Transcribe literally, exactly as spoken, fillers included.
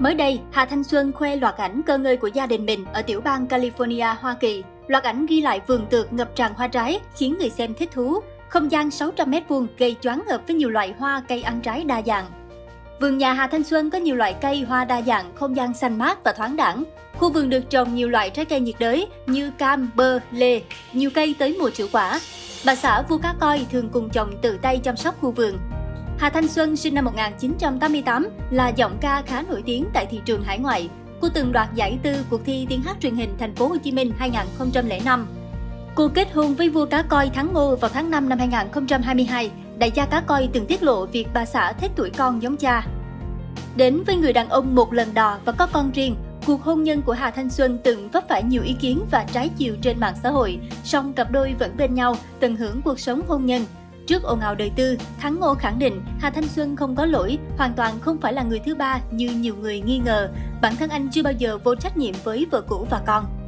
Mới đây, Hà Thanh Xuân khoe loạt ảnh cơ ngơi của gia đình mình ở tiểu bang California, Hoa Kỳ. Loạt ảnh ghi lại vườn tược ngập tràn hoa trái khiến người xem thích thú. Không gian sáu trăm mét vuông gây choáng ngợp với nhiều loại hoa, cây ăn trái đa dạng. Vườn nhà Hà Thanh Xuân có nhiều loại cây, hoa đa dạng, không gian xanh mát và thoáng đãng. Khu vườn được trồng nhiều loại trái cây nhiệt đới như cam, bơ, lê, nhiều cây tới mùa trĩu quả. Bà xã Vua Cá Koi thường cùng chồng tự tay chăm sóc khu vườn. Hà Thanh Xuân sinh năm một nghìn chín trăm tám mươi tám là giọng ca khá nổi tiếng tại thị trường hải ngoại. Cô từng đoạt giải tư cuộc thi tiếng hát truyền hình Thành phố Hồ Chí Minh hai nghìn không trăm lẻ năm. Cô kết hôn với Vua Cá Koi Thắng Ngô vào tháng năm năm hai nghìn không trăm hai mươi hai. Đại gia Cá Koi từng tiết lộ việc bà xã thích tuổi con giống cha. Đến với người đàn ông một lần đò và có con riêng, cuộc hôn nhân của Hà Thanh Xuân từng vấp phải nhiều ý kiến và trái chiều trên mạng xã hội. Song cặp đôi vẫn bên nhau, tận hưởng cuộc sống hôn nhân. Trước ồn ào đời tư, Thắng Ngô khẳng định Hà Thanh Xuân không có lỗi, hoàn toàn không phải là người thứ ba như nhiều người nghi ngờ. Bản thân anh chưa bao giờ vô trách nhiệm với vợ cũ và con.